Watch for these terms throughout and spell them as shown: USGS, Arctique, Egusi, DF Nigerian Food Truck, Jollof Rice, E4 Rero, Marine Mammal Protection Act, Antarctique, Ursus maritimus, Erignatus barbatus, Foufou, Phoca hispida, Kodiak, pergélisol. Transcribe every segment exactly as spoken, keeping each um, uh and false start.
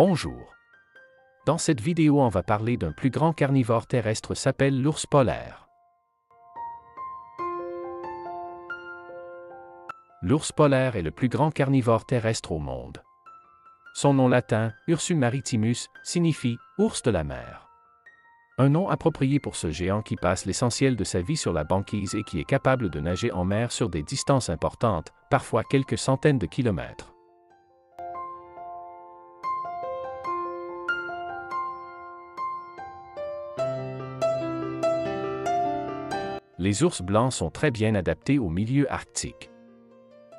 Bonjour. Dans cette vidéo, on va parler d'un plus grand carnivore terrestre s'appelle l'ours polaire. L'ours polaire est le plus grand carnivore terrestre au monde. Son nom latin, Ursus maritimus, signifie « ours de la mer ». Un nom approprié pour ce géant qui passe l'essentiel de sa vie sur la banquise et qui est capable de nager en mer sur des distances importantes, parfois quelques centaines de kilomètres. Les ours blancs sont très bien adaptés au milieu arctique.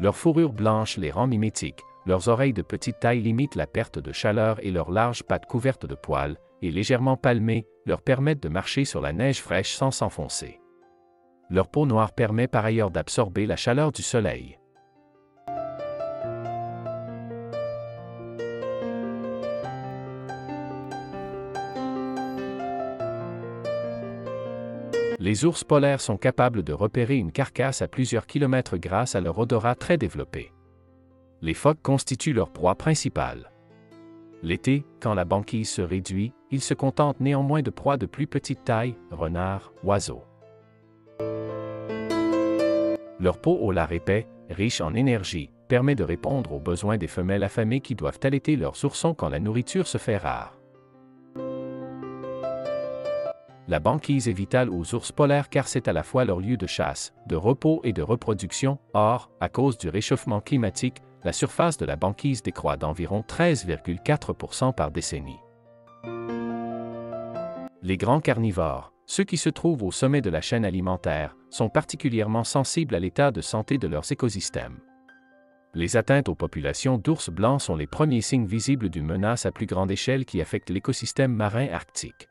Leur fourrure blanche les rend mimétiques, leurs oreilles de petite taille limitent la perte de chaleur et leurs larges pattes couvertes de poils, et légèrement palmées, leur permettent de marcher sur la neige fraîche sans s'enfoncer. Leur peau noire permet par ailleurs d'absorber la chaleur du soleil. Les ours polaires sont capables de repérer une carcasse à plusieurs kilomètres grâce à leur odorat très développé. Les phoques constituent leur proie principale. L'été, quand la banquise se réduit, ils se contentent néanmoins de proies de plus petite taille, renards, oiseaux. Leur peau au lard épais, riche en énergie, permet de répondre aux besoins des femelles affamées qui doivent allaiter leurs oursons quand la nourriture se fait rare. La banquise est vitale aux ours polaires car c'est à la fois leur lieu de chasse, de repos et de reproduction. Or, à cause du réchauffement climatique, la surface de la banquise décroît d'environ treize virgule quatre pour cent par décennie. Les grands carnivores, ceux qui se trouvent au sommet de la chaîne alimentaire, sont particulièrement sensibles à l'état de santé de leurs écosystèmes. Les atteintes aux populations d'ours blancs sont les premiers signes visibles d'une menace à plus grande échelle qui affecte l'écosystème marin arctique.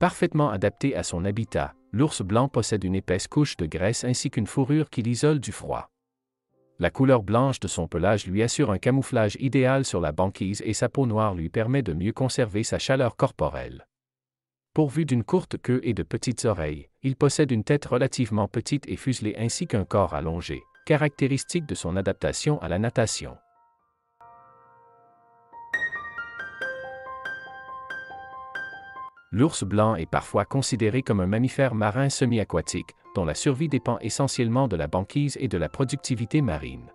Parfaitement adapté à son habitat, l'ours blanc possède une épaisse couche de graisse ainsi qu'une fourrure qui l'isole du froid. La couleur blanche de son pelage lui assure un camouflage idéal sur la banquise et sa peau noire lui permet de mieux conserver sa chaleur corporelle. Pourvu d'une courte queue et de petites oreilles, il possède une tête relativement petite et fuselée ainsi qu'un corps allongé, caractéristique de son adaptation à la natation. L'ours blanc est parfois considéré comme un mammifère marin semi-aquatique, dont la survie dépend essentiellement de la banquise et de la productivité marine.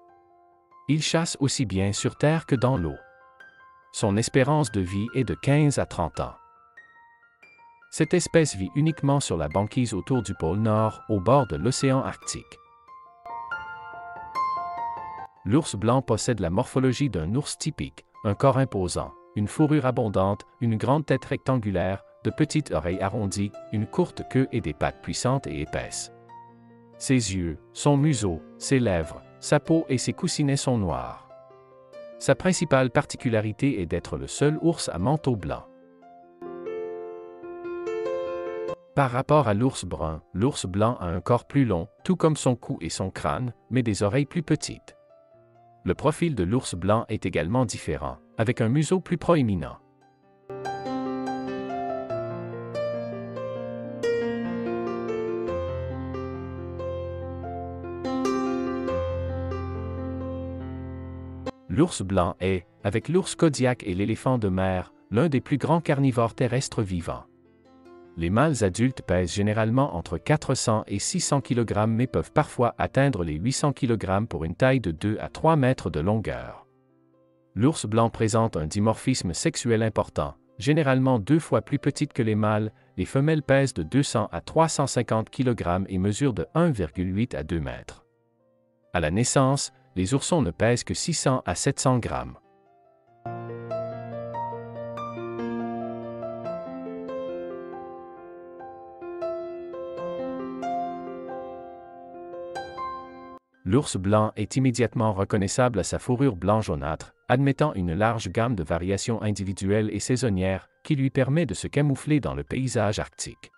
Il chasse aussi bien sur terre que dans l'eau. Son espérance de vie est de quinze à trente ans. Cette espèce vit uniquement sur la banquise autour du pôle Nord, au bord de l'océan Arctique. L'ours blanc possède la morphologie d'un ours typique, un corps imposant, une fourrure abondante, une grande tête rectangulaire, de petites oreilles arrondies, une courte queue et des pattes puissantes et épaisses. Ses yeux, son museau, ses lèvres, sa peau et ses coussinets sont noirs. Sa principale particularité est d'être le seul ours à manteau blanc. Par rapport à l'ours brun, l'ours blanc a un corps plus long, tout comme son cou et son crâne, mais des oreilles plus petites. Le profil de l'ours blanc est également différent, avec un museau plus proéminent. L'ours blanc est, avec l'ours Kodiak et l'éléphant de mer, l'un des plus grands carnivores terrestres vivants. Les mâles adultes pèsent généralement entre quatre cents et six cents kilogrammes mais peuvent parfois atteindre les huit cents kilogrammes pour une taille de deux à trois mètres de longueur. L'ours blanc présente un dimorphisme sexuel important, généralement deux fois plus petite que les mâles, les femelles pèsent de deux cents à trois cent cinquante kilogrammes et mesurent de un virgule huit à deux mètres. À la naissance, les oursons ne pèsent que six cents à sept cents grammes. L'ours blanc est immédiatement reconnaissable à sa fourrure blanc jaunâtre, admettant une large gamme de variations individuelles et saisonnières, qui lui permet de se camoufler dans le paysage arctique.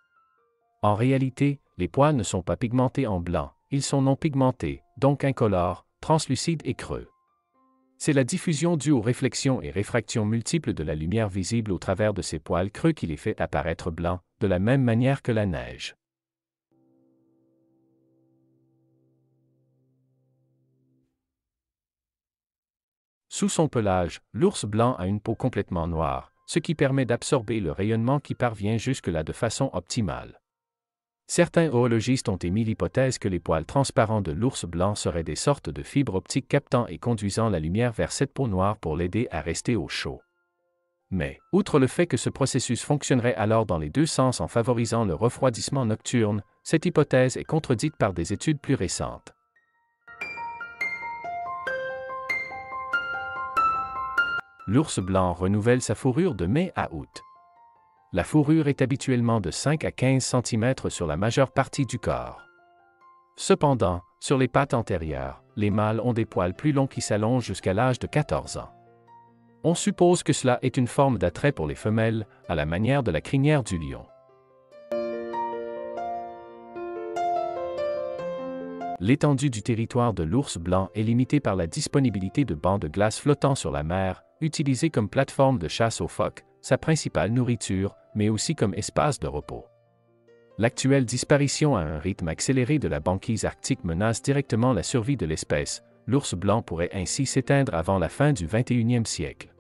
En réalité, les poils ne sont pas pigmentés en blanc, ils sont non pigmentés, donc incolores, translucides et creux. C'est la diffusion due aux réflexions et réfractions multiples de la lumière visible au travers de ces poils creux qui les fait apparaître blancs, de la même manière que la neige. Sous son pelage, l'ours blanc a une peau complètement noire, ce qui permet d'absorber le rayonnement qui parvient jusque-là de façon optimale. Certains oologistes ont émis l'hypothèse que les poils transparents de l'ours blanc seraient des sortes de fibres optiques captant et conduisant la lumière vers cette peau noire pour l'aider à rester au chaud. Mais, outre le fait que ce processus fonctionnerait alors dans les deux sens en favorisant le refroidissement nocturne, cette hypothèse est contredite par des études plus récentes. L'ours blanc renouvelle sa fourrure de mai à août. La fourrure est habituellement de cinq à quinze centimètres sur la majeure partie du corps. Cependant, sur les pattes antérieures, les mâles ont des poils plus longs qui s'allongent jusqu'à l'âge de quatorze ans. On suppose que cela est une forme d'attrait pour les femelles, à la manière de la crinière du lion. L'étendue du territoire de l'ours blanc est limitée par la disponibilité de bancs de glace flottant sur la mer, utilisés comme plateforme de chasse aux phoques, sa principale nourriture, mais aussi comme espace de repos. L'actuelle disparition à un rythme accéléré de la banquise arctique menace directement la survie de l'espèce. L'ours blanc pourrait ainsi s'éteindre avant la fin du vingt et unième siècle.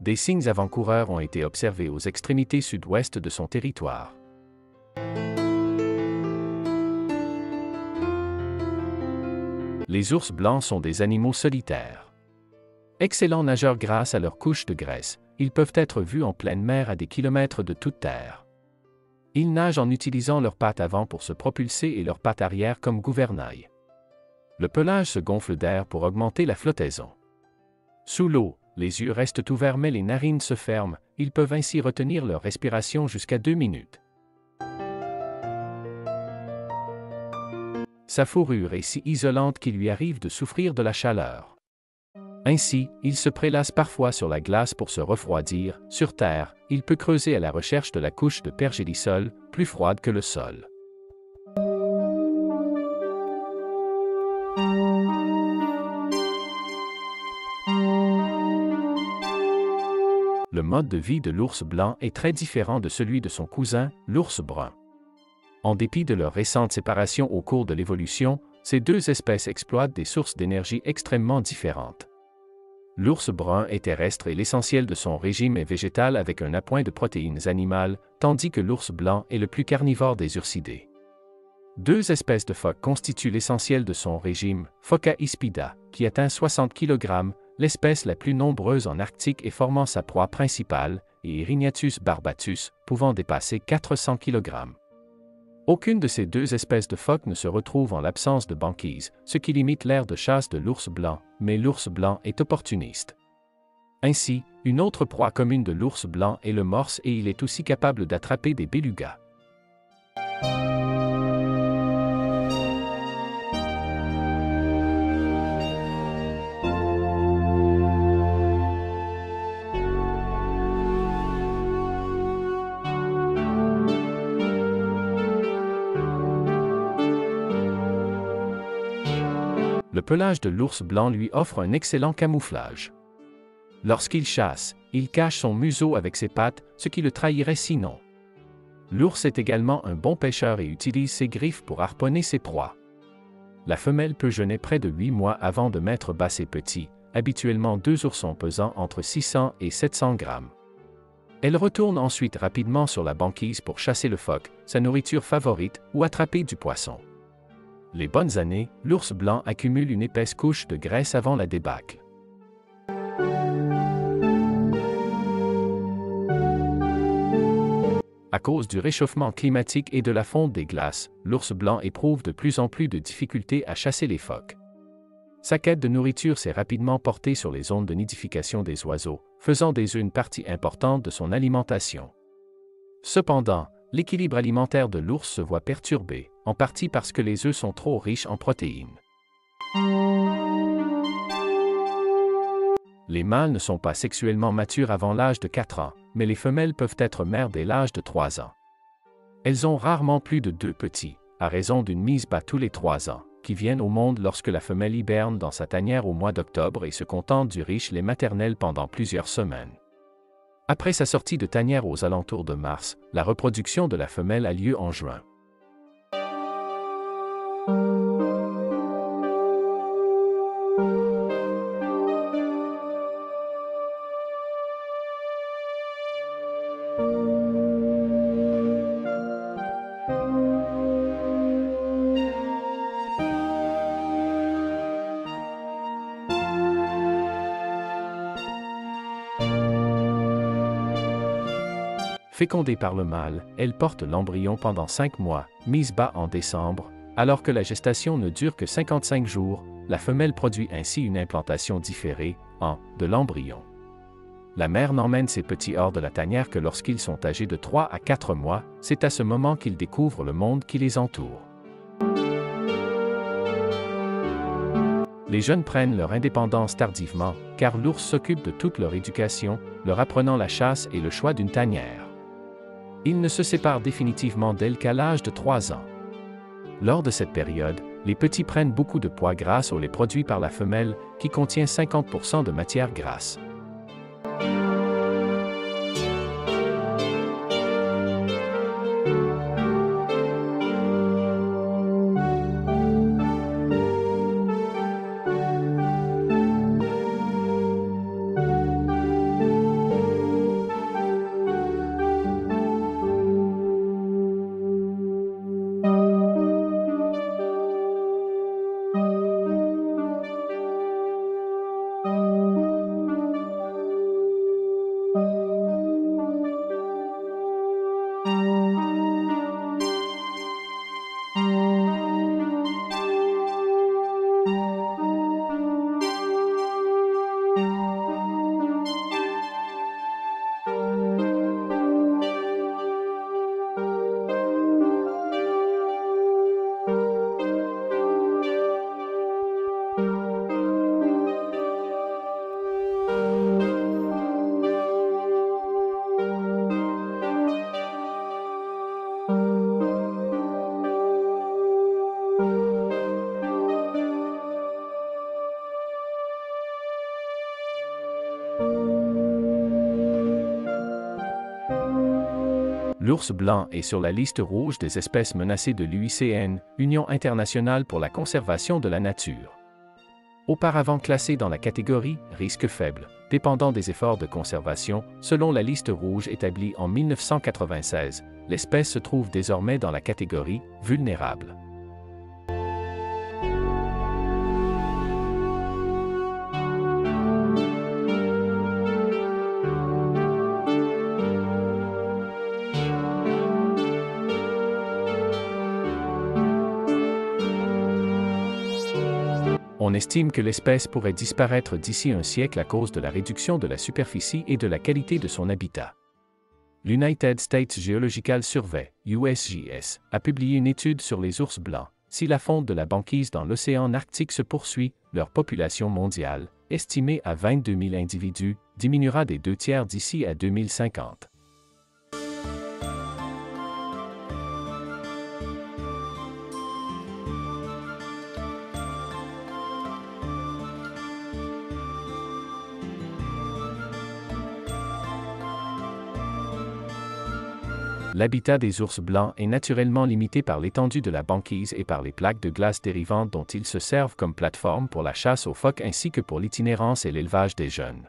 Des signes avant-coureurs ont été observés aux extrémités sud-ouest de son territoire. Les ours blancs sont des animaux solitaires. Excellents nageurs grâce à leur couche de graisse, ils peuvent être vus en pleine mer à des kilomètres de toute terre. Ils nagent en utilisant leurs pattes avant pour se propulser et leurs pattes arrière comme gouvernail. Le pelage se gonfle d'air pour augmenter la flottaison. Sous l'eau, les yeux restent ouverts mais les narines se ferment, ils peuvent ainsi retenir leur respiration jusqu'à deux minutes. Sa fourrure est si isolante qu'il lui arrive de souffrir de la chaleur. Ainsi, il se prélasse parfois sur la glace pour se refroidir. Sur Terre, il peut creuser à la recherche de la couche de pergélisol, plus froide que le sol. Le mode de vie de l'ours blanc est très différent de celui de son cousin, l'ours brun. En dépit de leur récente séparation au cours de l'évolution, ces deux espèces exploitent des sources d'énergie extrêmement différentes. L'ours brun est terrestre et l'essentiel de son régime est végétal avec un appoint de protéines animales, tandis que l'ours blanc est le plus carnivore des ursidés. Deux espèces de phoques constituent l'essentiel de son régime, Phoca hispida, qui atteint soixante kilogrammes, l'espèce la plus nombreuse en Arctique et formant sa proie principale, et Erignatus barbatus, pouvant dépasser quatre cents kilogrammes. Aucune de ces deux espèces de phoques ne se retrouve en l'absence de banquise, ce qui limite l'aire de chasse de l'ours blanc, mais l'ours blanc est opportuniste. Ainsi, une autre proie commune de l'ours blanc est le morse et il est aussi capable d'attraper des bélugas. Le pelage de l'ours blanc lui offre un excellent camouflage. Lorsqu'il chasse, il cache son museau avec ses pattes, ce qui le trahirait sinon. L'ours est également un bon pêcheur et utilise ses griffes pour harponner ses proies. La femelle peut jeûner près de huit mois avant de mettre bas ses petits, habituellement deux oursons pesant entre six cents et sept cents grammes. Elle retourne ensuite rapidement sur la banquise pour chasser le phoque, sa nourriture favorite, ou attraper du poisson. Les bonnes années, l'ours blanc accumule une épaisse couche de graisse avant la débâcle. À cause du réchauffement climatique et de la fonte des glaces, l'ours blanc éprouve de plus en plus de difficultés à chasser les phoques. Sa quête de nourriture s'est rapidement portée sur les zones de nidification des oiseaux, faisant des œufs une partie importante de son alimentation. Cependant, l'équilibre alimentaire de l'ours se voit perturbé, en partie parce que les œufs sont trop riches en protéines. Les mâles ne sont pas sexuellement matures avant l'âge de quatre ans, mais les femelles peuvent être mères dès l'âge de trois ans. Elles ont rarement plus de deux petits, à raison d'une mise bas tous les trois ans, qui viennent au monde lorsque la femelle hiberne dans sa tanière au mois d'octobre et se contente du riche lait maternel pendant plusieurs semaines. Après sa sortie de tanière aux alentours de mars, la reproduction de la femelle a lieu en juin. Fécondée par le mâle, elle porte l'embryon pendant cinq mois, mise bas en décembre, alors que la gestation ne dure que cinquante-cinq jours, la femelle produit ainsi une implantation différée, en, de l'embryon. La mère n'emmène ses petits hors de la tanière que lorsqu'ils sont âgés de trois à quatre mois, c'est à ce moment qu'ils découvrent le monde qui les entoure. Les jeunes prennent leur indépendance tardivement, car l'ours s'occupe de toute leur éducation, leur apprenant la chasse et le choix d'une tanière. Il ne se sépare définitivement d'elle qu'à l'âge de trois ans. Lors de cette période, les petits prennent beaucoup de poids grâce au lait produit par la femelle, qui contient cinquante pour cent de matière grasse. L'ours blanc est sur la liste rouge des espèces menacées de l'U I C N, Union internationale pour la conservation de la nature. Auparavant classé dans la catégorie « risque faible », dépendant des efforts de conservation, selon la liste rouge établie en mille neuf cent quatre-vingt-seize, l'espèce se trouve désormais dans la catégorie « vulnérable ». On estime que l'espèce pourrait disparaître d'ici un siècle à cause de la réduction de la superficie et de la qualité de son habitat. L'United States Geological Survey, U S G S, a publié une étude sur les ours blancs. Si la fonte de la banquise dans l'océan Arctique se poursuit, leur population mondiale, estimée à vingt-deux mille individus, diminuera des deux tiers d'ici à deux mille cinquante. L'habitat des ours blancs est naturellement limité par l'étendue de la banquise et par les plaques de glace dérivantes dont ils se servent comme plateforme pour la chasse aux phoques ainsi que pour l'itinérance et l'élevage des jeunes.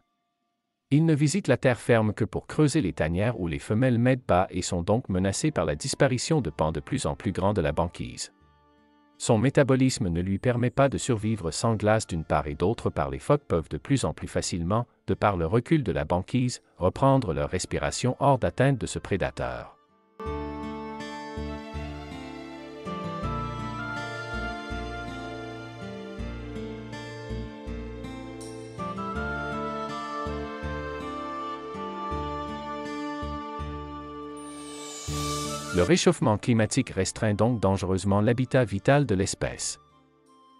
Ils ne visitent la terre ferme que pour creuser les tanières où les femelles mettent bas et sont donc menacés par la disparition de pans de plus en plus grands de la banquise. Son métabolisme ne lui permet pas de survivre sans glace d'une part et d'autre part les phoques peuvent de plus en plus facilement, de par le recul de la banquise, reprendre leur respiration hors d'atteinte de ce prédateur. Le réchauffement climatique restreint donc dangereusement l'habitat vital de l'espèce.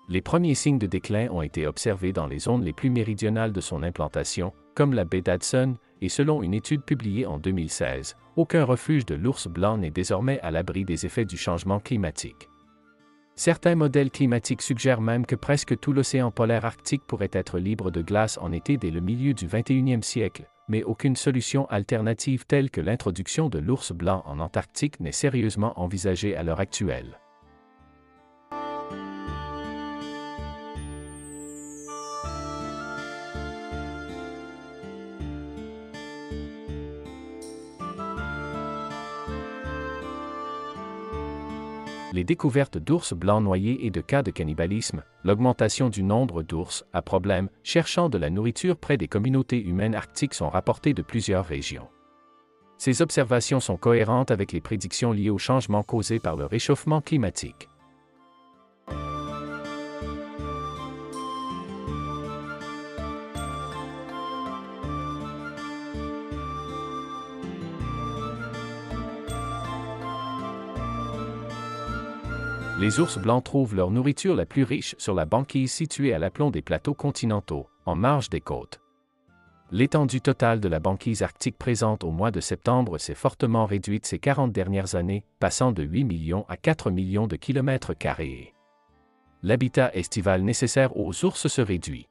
Les premiers signes de déclin ont été observés dans les zones les plus méridionales de son implantation, comme la baie d'Hudson, et selon une étude publiée en deux mille seize, aucun refuge de l'ours blanc n'est désormais à l'abri des effets du changement climatique. Certains modèles climatiques suggèrent même que presque tout l'océan polaire arctique pourrait être libre de glace en été dès le milieu du vingt et unième siècle. Mais aucune solution alternative telle que l'introduction de l'ours blanc en Antarctique n'est sérieusement envisagée à l'heure actuelle. Les découvertes d'ours blancs noyés et de cas de cannibalisme, l'augmentation du nombre d'ours à problème cherchant de la nourriture près des communautés humaines arctiques sont rapportées de plusieurs régions. Ces observations sont cohérentes avec les prédictions liées aux changements causés par le réchauffement climatique. Les ours blancs trouvent leur nourriture la plus riche sur la banquise située à l'aplomb des plateaux continentaux, en marge des côtes. L'étendue totale de la banquise arctique présente au mois de septembre s'est fortement réduite ces quarante dernières années, passant de huit millions à quatre millions de kilomètres carrés. L'habitat estival nécessaire aux ours se réduit.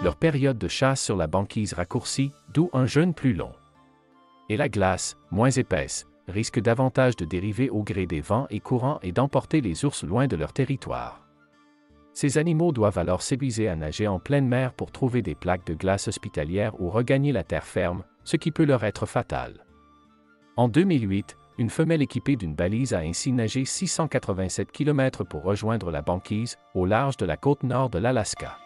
Leur période de chasse sur la banquise raccourcie, d'où un jeûne plus long. Et la glace, moins épaisse, risque davantage de dériver au gré des vents et courants et d'emporter les ours loin de leur territoire. Ces animaux doivent alors s'épuiser à nager en pleine mer pour trouver des plaques de glace hospitalières ou regagner la terre ferme, ce qui peut leur être fatal. En deux mille huit, une femelle équipée d'une balise a ainsi nagé six cent quatre-vingt-sept kilomètres pour rejoindre la banquise, au large de la côte nord de l'Alaska.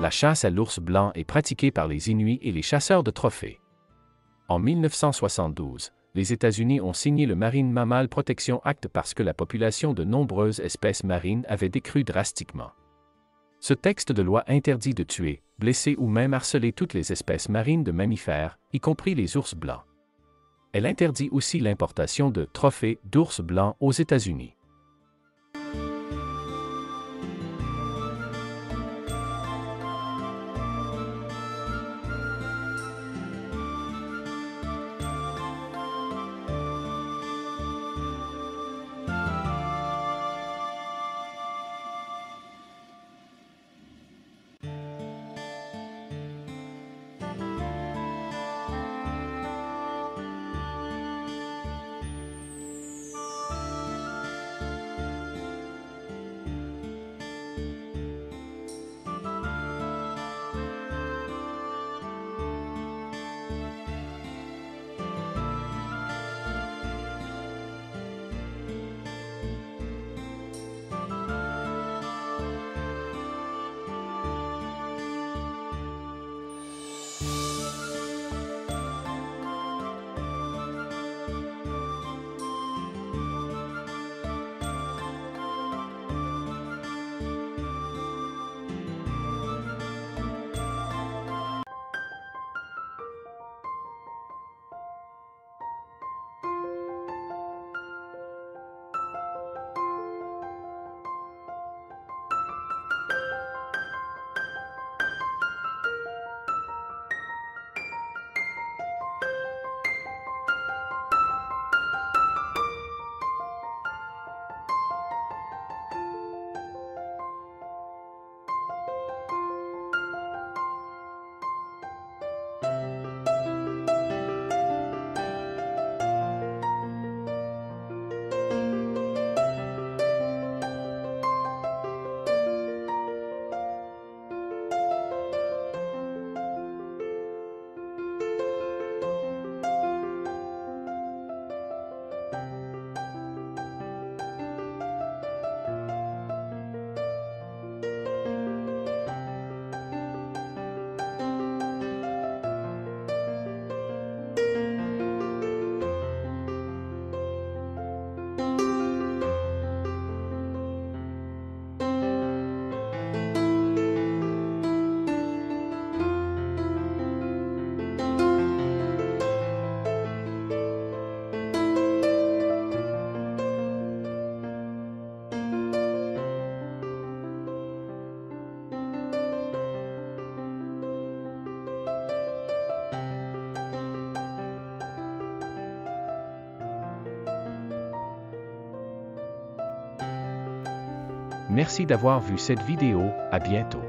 La chasse à l'ours blanc est pratiquée par les Inuits et les chasseurs de trophées. En mille neuf cent soixante-douze, les États-Unis ont signé le Marine Mammal Protection Act parce que la population de nombreuses espèces marines avait décru drastiquement. Ce texte de loi interdit de tuer, blesser ou même harceler toutes les espèces marines de mammifères, y compris les ours blancs. Elle interdit aussi l'importation de trophées d'ours blancs aux États-Unis. Merci d'avoir vu cette vidéo, à bientôt.